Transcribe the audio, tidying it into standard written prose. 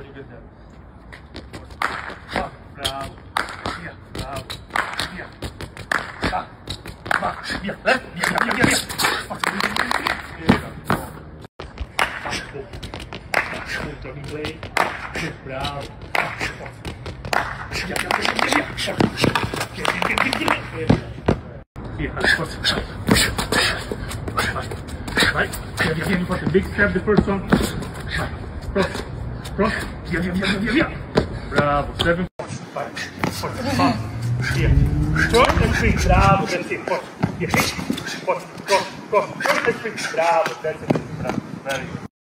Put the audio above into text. what you guys have. Bravo. Yeah, bravo. Yeah. Back. Back. Yeah, left. Yeah, yeah, yeah, yeah. Here. Short and quick, bravo, that's it. Four. Here. Four. Short and quick, bravo, that's it. Bravo. Very good.